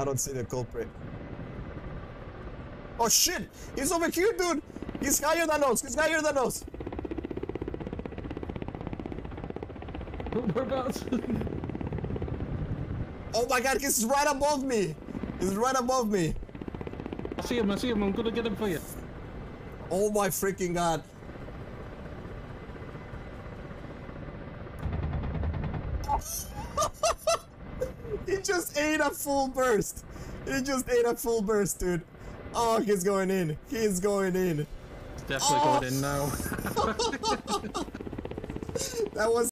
I don't see the culprit. Oh shit! He's over here, dude! He's higher than us! He's higher than us! Whereabouts? Oh my god, he's right above me! He's right above me! I see him, I see him. I'm gonna get him for you. Oh my freaking god. He just ate a full burst. He just ate a full burst, dude. Oh, he's going in. He's going in. Definitely going in now. That was